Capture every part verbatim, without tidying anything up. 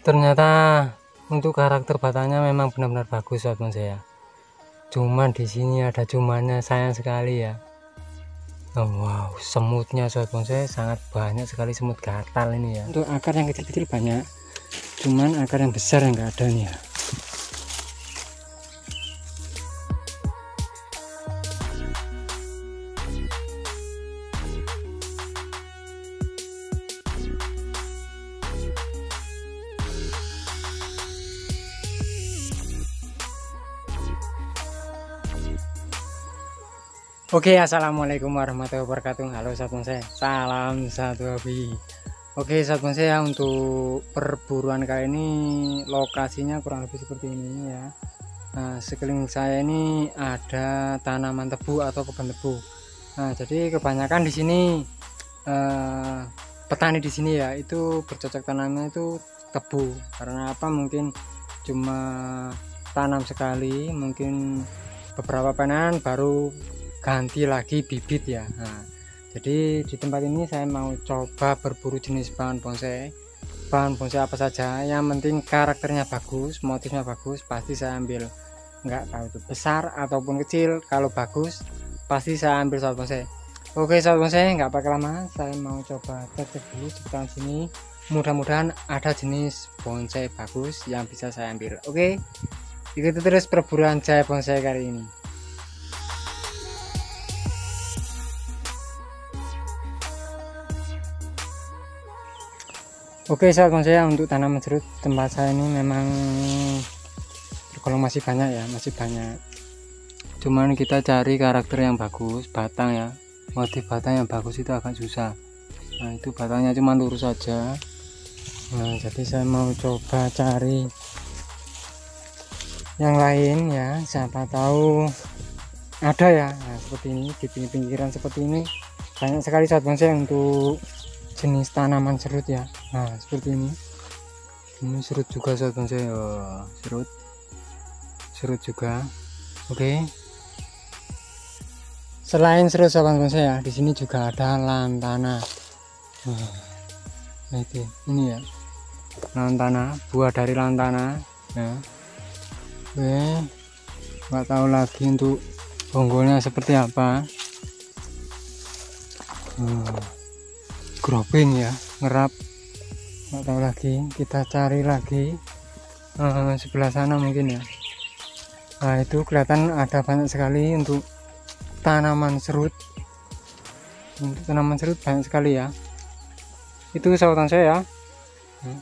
Ternyata untuk karakter batangnya memang benar-benar bagus teman saya. Cuman di sini ada cumannya, sayang sekali ya. Oh, wow, semutnya sobat bonsai sangat banyak sekali, semut gatal ini ya. Untuk akar yang kecil-kecil banyak, cuman akar yang besar yang enggak ada nih ya. Oke, assalamualaikum warahmatullahi wabarakatuh. Halo sahabat bonsai, salam satu hobi. Oke sahabat bonsai ya, untuk perburuan kali ini lokasinya kurang lebih seperti ini ya. Nah, sekeliling saya ini ada tanaman tebu atau kebun tebu. Nah, jadi kebanyakan di sini eh, petani di sini ya itu bercocok tanamnya itu tebu. Karena apa? Mungkin cuma tanam sekali, mungkin beberapa panen baru ganti lagi bibit ya. Nah, jadi di tempat ini saya mau coba berburu jenis bahan bonsai bahan bonsai apa saja, yang penting karakternya bagus, motifnya bagus pasti saya ambil, nggak tahu itu besar ataupun kecil, kalau bagus pasti saya ambil sahabat bonsai. Oke sahabat bonsai, nggak pakai lama, saya mau coba cek dulu sekitar sini, mudah-mudahan ada jenis bonsai bagus yang bisa saya ambil. Oke, ikuti terus perburuan saya bonsai kali ini. Oke sahabat bonsai, untuk tanaman jeruk tempat saya ini memang tergolong masih banyak ya, masih banyak. Cuman kita cari karakter yang bagus, batang ya, motif batang yang bagus itu agak susah. Nah, itu batangnya cuma lurus saja. Nah, jadi saya mau coba cari yang lain ya, siapa tahu ada ya. Nah, seperti ini di pinggiran seperti ini banyak sekali sahabat bonsai untuk jenis tanaman serut ya. Nah, seperti ini ini serut juga sahabat bonsai. Oh, serut serut juga. Oke, selain serut sahabat bonsai ya, di sini juga ada lantana. Nah, itu ini ya, lantana, buah dari lantana ya. Oke, nggak tahu lagi untuk bonggolnya seperti apa. hmm. Gropin ya, ngerap, nggak tahu lagi, kita cari lagi uh, sebelah sana mungkin ya. Nah, itu kelihatan ada banyak sekali untuk tanaman serut untuk tanaman serut banyak sekali ya. Itu sahutan saya ya. hmm.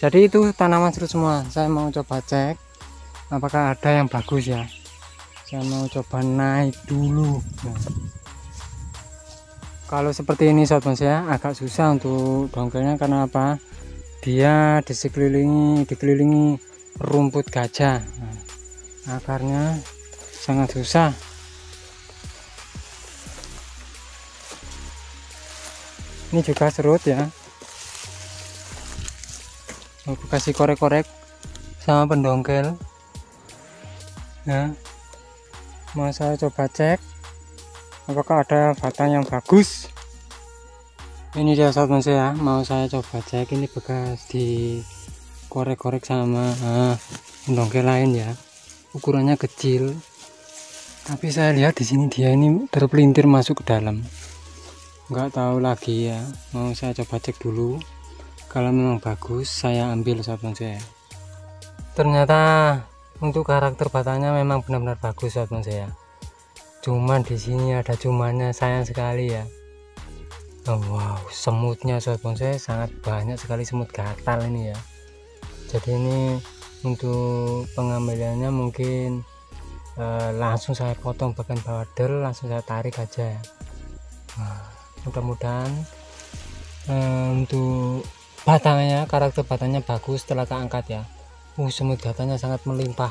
Jadi itu tanaman serut semua, saya mau coba cek apakah ada yang bagus ya. Saya mau coba naik dulu. Nah, kalau seperti ini sahabat bonsai ya, agak susah untuk dongkelnya, karena apa? Dia di sekelilingi dikelilingi rumput gajah. Nah, akarnya sangat susah. Ini juga serut ya. Aku kasih korek-korek sama pendongkel. Nah, mau saya coba cek apakah ada batang yang bagus. Ini dia sahabat bonsai ya, mau saya coba cek, ini bekas di korek-korek sama ah, dongkel lain ya, ukurannya kecil, tapi saya lihat di sini dia ini terpelintir masuk ke dalam, nggak tahu lagi ya. Mau saya coba cek dulu, kalau memang bagus saya ambil sahabat bonsai ya. Ternyata untuk karakter batangnya memang benar-benar bagus sahabat bonsai ya. Cuman di sini ada cumannya, sayang sekali ya. Oh, wow, semutnya sahabat bonsai sangat banyak sekali, semut gatal ini ya. Jadi ini untuk pengambilannya mungkin eh, langsung saya potong bagian bawah, langsung saya tarik aja ya. Nah, mudah-mudahan eh, untuk batangnya, karakter batangnya bagus. Setelah tak angkat ya, Uh, semut gatalnya sangat melimpah,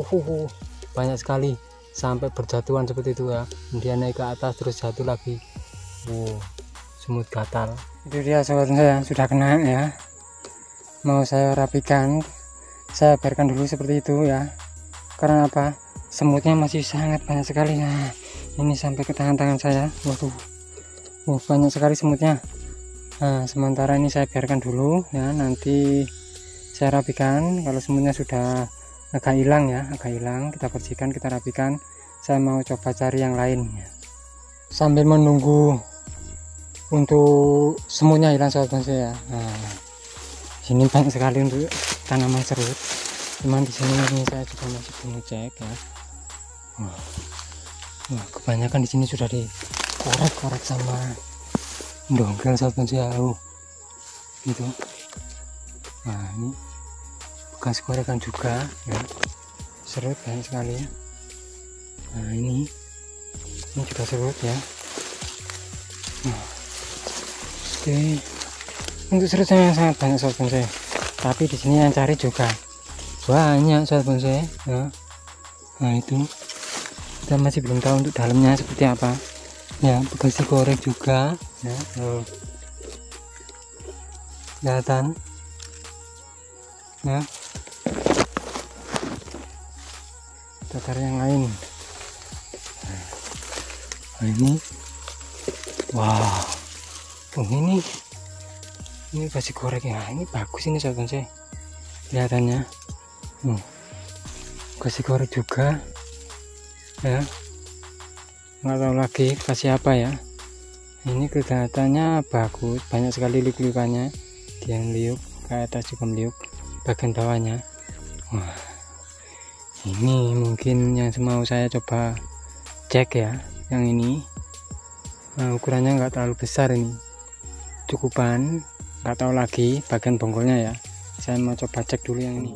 uh, uh, uh, banyak sekali, sampai berjatuhan seperti itu ya. Dia naik ke atas terus jatuh lagi. Uh, semut gatal. Itu dia sahabat saya, sudah kena ya. Mau saya rapikan, saya biarkan dulu seperti itu ya. Karena apa? Semutnya masih sangat banyak sekali. Nah, ini sampai ke tangan-tangan saya. Waduh, uh, banyak sekali semutnya. Nah, sementara ini saya biarkan dulu ya, nanti saya rapikan kalau semutnya sudah agak hilang ya, agak hilang kita bersihkan, kita rapikan. Saya mau coba cari yang lain ya, sambil menunggu untuk semutnya hilang sobat bonsai ya. Nah, ini banyak sekali untuk tanaman serut, cuman di sini ini saya juga masih belum cek ya. Wah, wah kebanyakan di sini sudah dikorek-korek sama dongkel sobat bonsai oh, gitu. Nah ini bekas korekan juga ya, serut banyak sekali ya. Nah ini ini juga serut ya. Nah, oke, untuk serutnya yang sangat banyak sobat bonsai, tapi di sini yang cari juga banyak sobat bonsai ya. Nah itu kita masih belum tahu untuk dalamnya seperti apa ya, bekas digoreng juga ya. Nah, kelihatan ya, kita cari yang lain. Nah, ini wow, oh ini ini basi korek ya, ini bagus ini sobat bonsai kelihatannya. hmm. Basi korek juga ya, nggak tahu lagi basi apa ya, ini kelihatannya bagus, banyak sekali liuk-liukannya, dia meliuk ke atas juga meliuk bagian bawahnya. Wah, ini mungkin yang mau saya coba cek ya, yang ini. Nah, ukurannya nggak terlalu besar, ini cukupan, nggak tahu lagi bagian bonggolnya ya, saya mau coba cek dulu yang ini.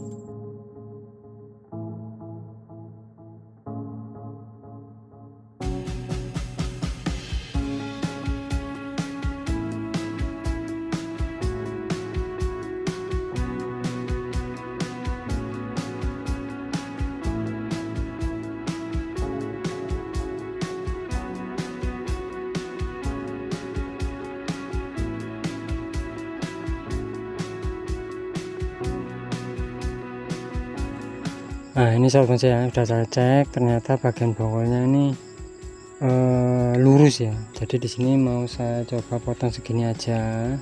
Nah ini sobat bonsai ya, sudah saya cek, ternyata bagian bonggolnya ini e, lurus ya. Jadi di sini mau saya coba potong segini aja,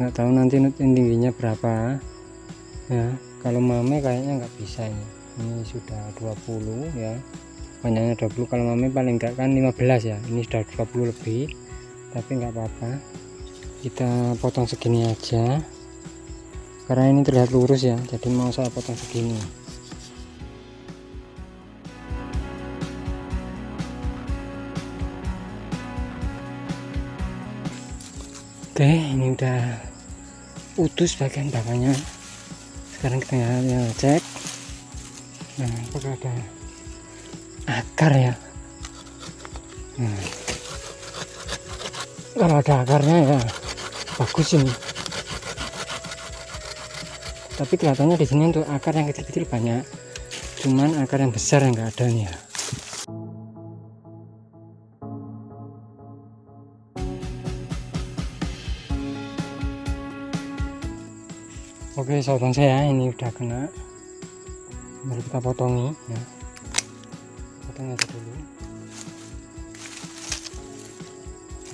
nggak tahu nanti tingginya berapa ya. Kalau mame kayaknya nggak bisa ya, ini sudah dua puluh ya, panjangnya dua puluh, kalau mame paling nggak kan lima belas ya, ini sudah dua puluh lebih, tapi nggak apa-apa, kita potong segini aja karena ini terlihat lurus ya, jadi mau saya potong segini. Oke, ini udah utus bagian bawahnya. Sekarang kita cek. Nah, apakah ada akar ya? Nah, kalau ada akarnya ya bagus ini. Tapi kelihatannya di sini untuk akar yang kecil-kecil banyak. Cuman akar yang besar yang nggak ada nih ya. Oke sobat bonsai ya, ini udah kena, baru kita potongi ya, potong aja dulu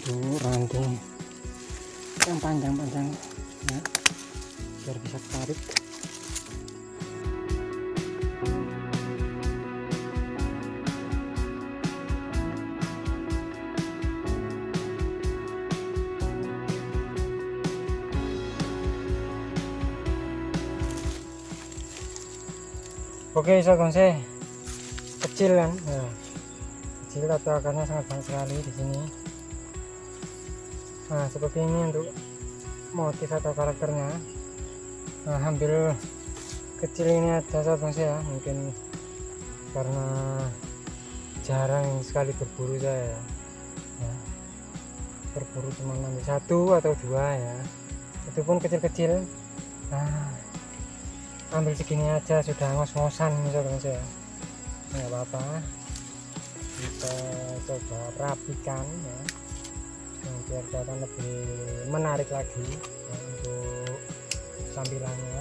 dulu ranting yang panjang-panjang ya, biar bisa tarik. Oke sobat bonsai, kecil kan, nah, kecil tapi akarnya sangat banyak sekali di sini. Nah seperti ini untuk motif atau karakternya. Nah, ambil kecil ini aja sobat bonsai ya, mungkin karena jarang sekali berburu saya ya, berburu cuma ambil satu atau dua ya, itu pun kecil-kecil. Nah, ambil segini aja sudah ngos-ngosan misalkan saya, nggak apa-apa, kita coba rapikan ya, biar kelihatan lebih menarik lagi ya, untuk tampilannya.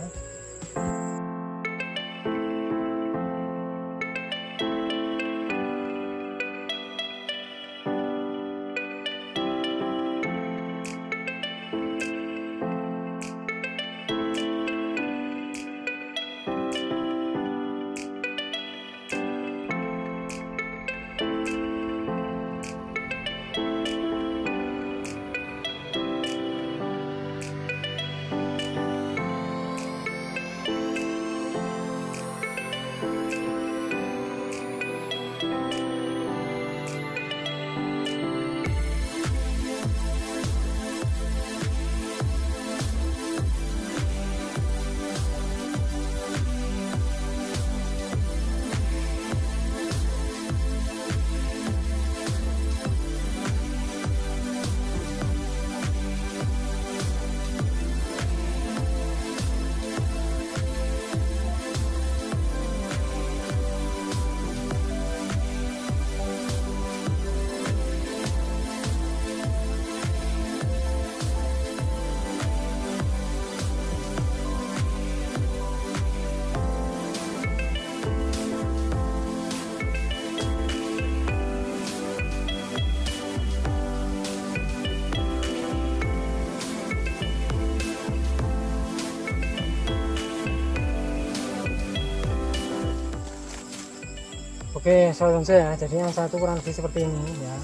Oke, saudara saya, jadi yang satu kurang lebih seperti ini ya.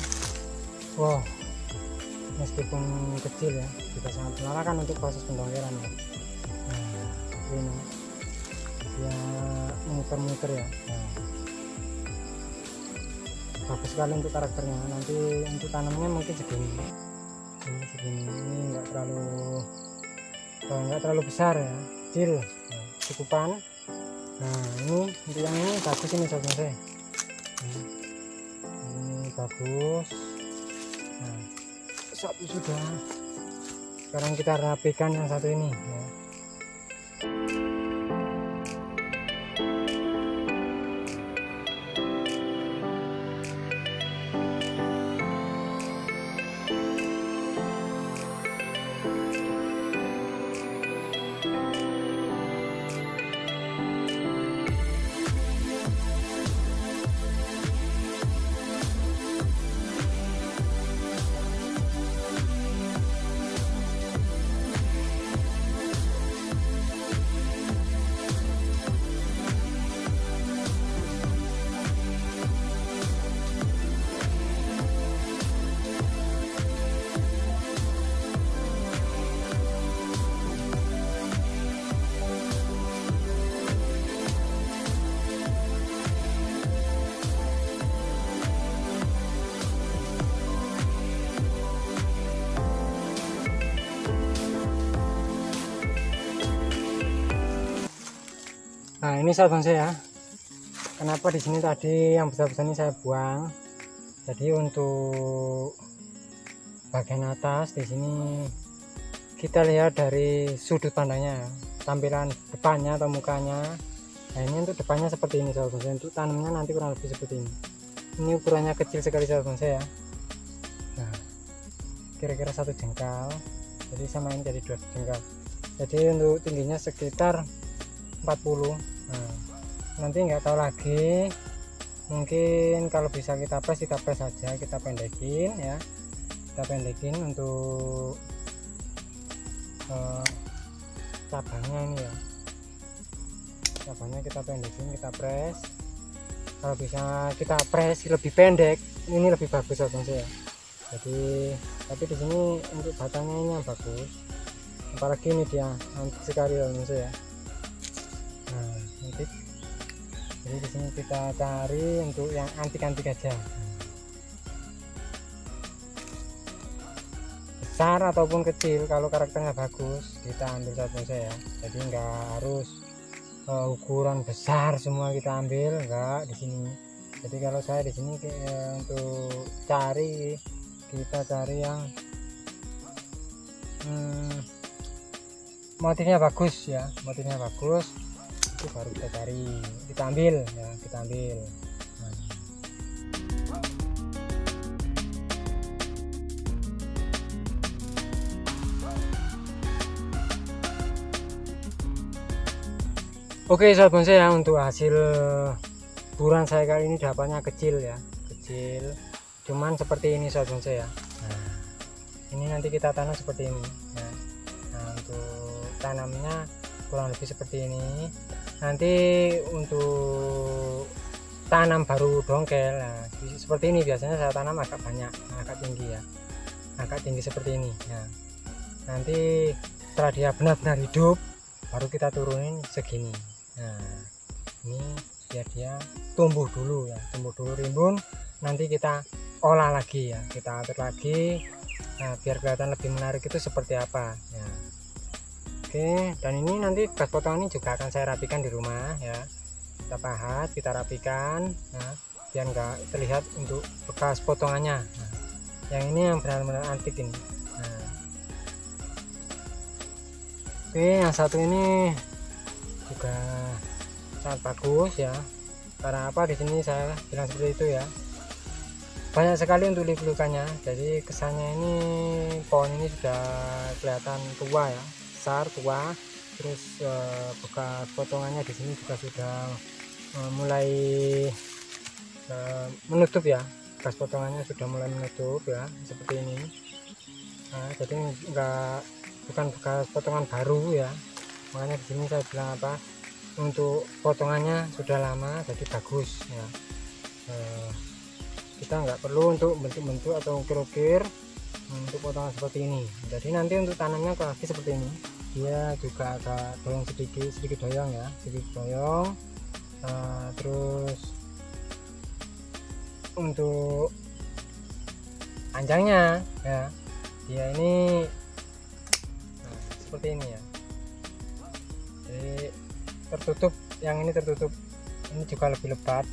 Wow, meskipun kecil ya, juga sangat dilarang untuk proses pendongkeran ya. Nah, ini dia muter-muter ya. Nah, bagus sekali untuk karakternya. Nanti untuk tanamnya mungkin segini, ini segini, ini nggak terlalu nggak terlalu besar ya, kecil, nah, cukupan. Nah, ini untuk yang ini bagus ini saudara saya. Nah, ini bagus. Nah, satu sudah. Sekarang kita rapikan yang satu ini ya. Nah, ini sahabat saya. Kenapa di sini tadi yang besar-besar ini saya buang? Jadi untuk bagian atas di sini kita lihat dari sudut pandangnya, tampilan depannya atau mukanya. Nah, ini untuk depannya seperti ini sahabat saya. Untuk tanamnya nanti kurang lebih seperti ini. Ini ukurannya kecil sekali sahabat saya. Nah, kira-kira satu jengkal. Jadi sama ini jadi dua jengkal. Jadi untuk tingginya sekitar empat puluh. Nah, nanti nggak tahu lagi, mungkin kalau bisa kita pres kita pres saja, kita pendekin ya, kita pendekin untuk uh, cabangnya ini ya, cabangnya kita pendekin, kita pres. Kalau bisa kita pres lebih pendek, ini lebih bagus ya. Jadi tapi di sini untuk batangnya ini yang bagus, apalagi ini dia antik sekali ya. Nah, nanti jadi di sini kita cari untuk yang antik-antik aja, besar ataupun kecil. Kalau karakternya bagus kita ambil satu saja ya. Jadi nggak harus uh, ukuran besar semua kita ambil, nggak di sini. Jadi kalau saya di sini uh, untuk cari kita cari yang um, motifnya bagus ya, motifnya bagus. Itu baru kita cari, kita ambil ya, kita ambil. Nah, oke sahabat bonsai ya, untuk hasil buruan saya kali ini dapatnya kecil ya, kecil cuman seperti ini sahabat bonsai ya. Nah, ini nanti kita tanam seperti ini ya. Nah, untuk tanamnya kurang lebih seperti ini. Nanti untuk tanam baru dongkel, nah, seperti ini biasanya saya tanam agak banyak, agak tinggi ya, agak tinggi seperti ini. Nah, nanti setelah dia benar-benar hidup, baru kita turunin segini. Nah, ini biar dia tumbuh dulu ya, tumbuh dulu rimbun. Nanti kita olah lagi ya, kita atur lagi. Nah, biar kelihatan lebih menarik itu seperti apa. Nah, oke, dan ini nanti bekas potongan ini juga akan saya rapikan di rumah ya, kita pahat, kita rapikan nah, biar nggak terlihat untuk bekas potongannya. Nah, yang ini yang benar-benar antik ini. Nah, oke, yang satu ini juga sangat bagus ya, karena apa di sini saya bilang seperti itu ya, banyak sekali untuk liku-likukannya. Jadi kesannya ini pohon ini sudah kelihatan tua ya, besar tua, terus eh, bekas potongannya di sini juga sudah eh, mulai eh, menutup ya, bekas potongannya sudah mulai menutup ya, seperti ini. Nah, jadi enggak bukan bekas potongan baru ya, makanya di sini saya bilang apa, untuk potongannya sudah lama, jadi bagus ya. Nah, kita nggak perlu untuk bentuk-bentuk atau ukir-ukir untuk potongan seperti ini. Jadi nanti untuk tanamnya ke kaki seperti ini, dia juga agak doyong sedikit, sedikit doyong ya, sedikit doyong. Nah, terus untuk panjangnya ya, dia ini nah, seperti ini ya. Jadi tertutup, yang ini tertutup, ini juga lebih lebat,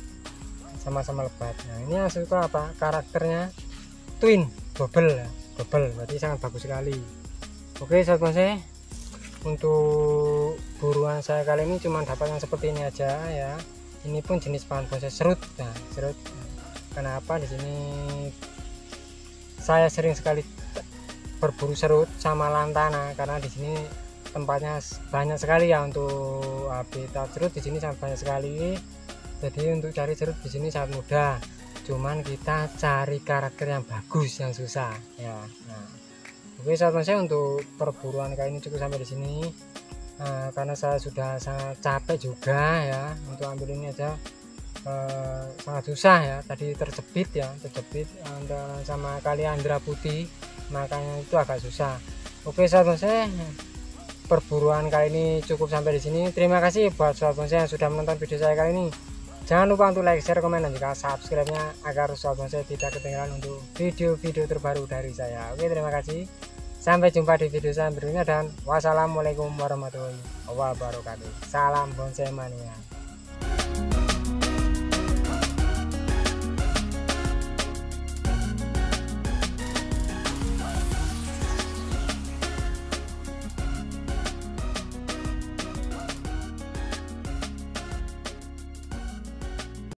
sama-sama lebat. Nah, ini hasilnya apa? Karakternya twin, double, double, berarti sangat bagus sekali. Oke, sahabat saya, untuk buruan saya kali ini cuma dapat yang seperti ini aja ya. Ini pun jenis bahan bonsai serut. Nah, serut. Kenapa di sini saya sering sekali berburu serut sama lantana, karena di sini tempatnya banyak sekali ya untuk habitat serut. Di sini sangat banyak sekali, jadi untuk cari serut di sini sangat mudah, cuman kita cari karakter yang bagus yang susah ya. Nah, oke sahabat saya, untuk perburuan kali ini cukup sampai di sini. Nah, karena saya sudah sangat capek juga ya, untuk ambil ini aja eh, sangat susah ya, tadi terjepit ya, terjepit anda sama kaliandra putih, makanya itu agak susah. Oke sahabat saya, perburuan kali ini cukup sampai di sini. Terima kasih buat sahabat bonsai yang sudah menonton video saya kali ini. Jangan lupa untuk like, share, komen, dan juga subscribe-nya agar sahabat bonsai tidak ketinggalan untuk video-video terbaru dari saya. Oke, terima kasih. Sampai jumpa di video saya berikutnya dan wassalamualaikum warahmatullahi wabarakatuh. Salam bonsai mania.